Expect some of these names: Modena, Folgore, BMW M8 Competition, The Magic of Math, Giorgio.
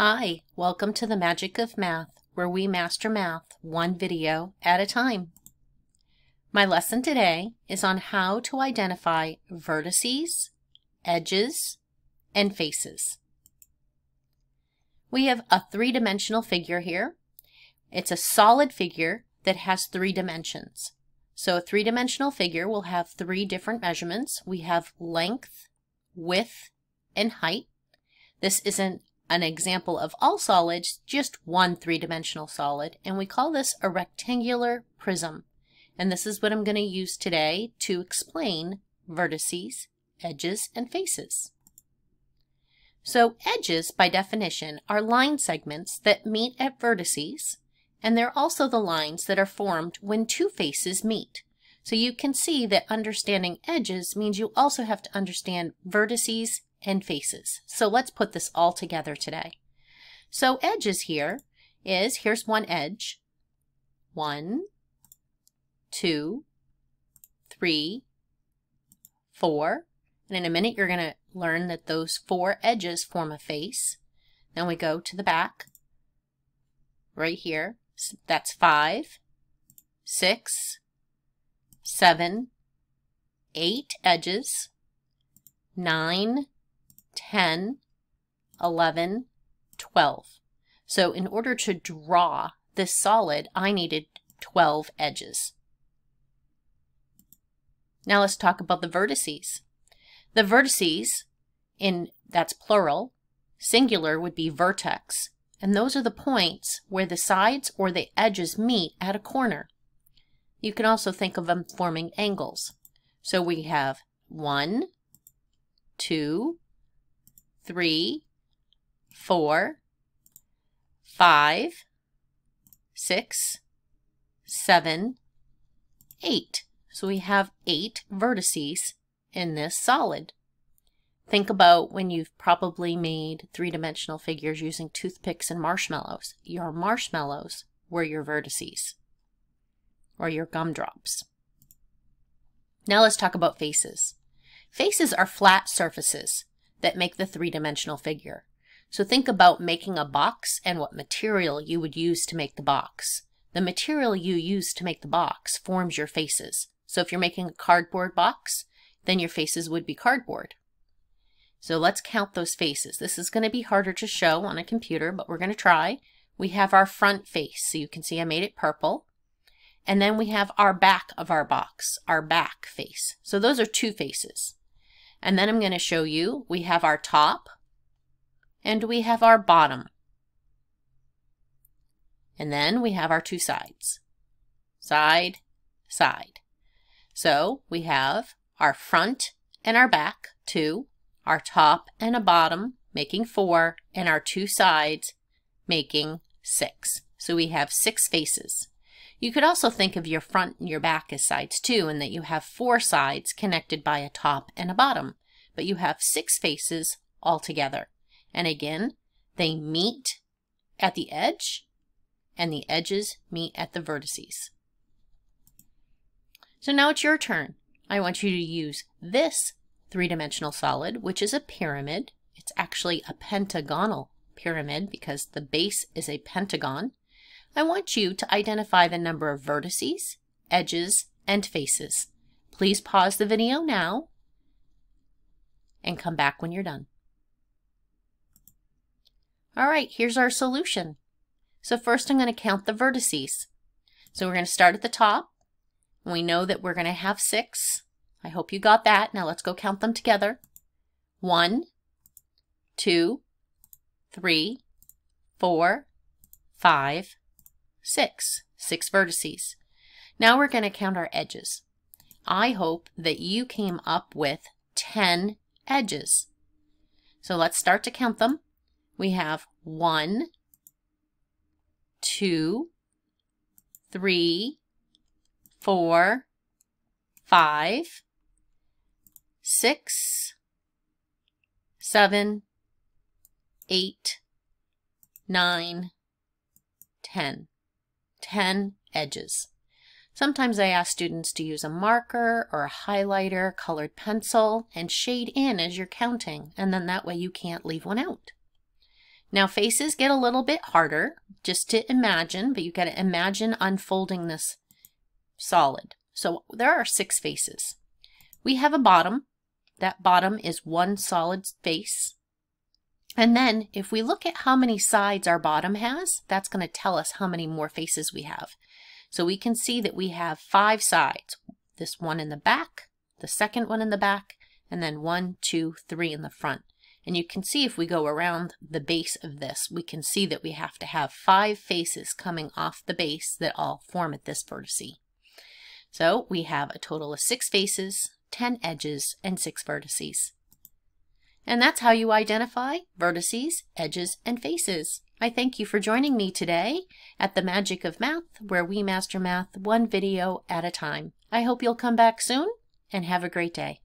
Hi, welcome to The Magic of Math, where we master math one video at a time. My lesson today is on how to identify vertices, edges, and faces. We have a three-dimensional figure here. It's a solid figure that has three dimensions. So a three-dimensional figure will have three different measurements. We have length, width, and height. This isn't an example of all solids, just one three-dimensional solid, and we call this a rectangular prism. And this is what I'm going to use today to explain vertices, edges, and faces. So edges, by definition, are line segments that meet at vertices, and they're also the lines that are formed when two faces meet. So you can see that understanding edges means you also have to understand vertices and faces. So let's put this all together today. So edges here is, here's one edge, 1, 2, 3, 4, and in a minute you're going to learn that those four edges form a face. Then we go to the back, right here, that's 5, 6, 7, 8 edges, 9, 10, 11, 12. So in order to draw this solid, I needed 12 edges. Now let's talk about the vertices. The vertices, that's plural, singular would be vertex, and those are the points where the sides or the edges meet at a corner. You can also think of them forming angles. So we have 1, 2, 3, 4, 5, 6, 7, 8. So we have 8 vertices in this solid. Think about when you've probably made three-dimensional figures using toothpicks and marshmallows. Your marshmallows were your vertices, or your gumdrops. Now let's talk about faces. Faces are flat surfaces that make the three-dimensional figure. So think about making a box and what material you would use to make the box. The material you use to make the box forms your faces. So if you're making a cardboard box, then your faces would be cardboard. So let's count those faces. This is going to be harder to show on a computer, but we're going to try. We have our front face, so you can see I made it purple. And then we have our back of our box, our back face. So those are two faces. And then I'm going to show you, we have our top and we have our bottom. And then we have our two sides, side, side. So we have our front and our back, 2, our top and a bottom, making 4, and our two sides, making 6. So we have 6 faces. You could also think of your front and your back as sides too, and that you have 4 sides connected by a top and a bottom, but you have 6 faces altogether. And again, they meet at the edge, and the edges meet at the vertices. So now it's your turn. I want you to use this three-dimensional solid, which is a pyramid. It's actually a pentagonal pyramid because the base is a pentagon. I want you to identify the number of vertices, edges, and faces. Please pause the video now and come back when you're done. All right, here's our solution. So first I'm going to count the vertices. So we're going to start at the top. We know that we're going to have 6. I hope you got that. Now let's go count them together. 1, 2, 3, 4, 5, 6. 6 vertices. Now we're going to count our edges. I hope that you came up with 10 edges. So let's start to count them. We have 1, 2, 3, 4, 5, 6, 7, 8, 9, 10. 10 edges. Sometimes I ask students to use a marker or a highlighter, colored pencil, and shade in as you're counting, and then that way you can't leave one out. Now faces get a little bit harder just to imagine, but you got to imagine unfolding this solid. So there are 6 faces. We have a bottom. That bottom is one solid face. And then if we look at how many sides our bottom has, that's going to tell us how many more faces we have. So we can see that we have 5 sides. This one in the back, the second one in the back, and then 1, 2, 3 in the front. And you can see if we go around the base of this, we can see that we have to have 5 faces coming off the base that all form at this vertex. So we have a total of 6 faces, 10 edges, and 6 vertices. And that's how you identify vertices, edges, and faces. I thank you for joining me today at The Magic of Math, where we master math one video at a time. I hope you'll come back soon, and have a great day.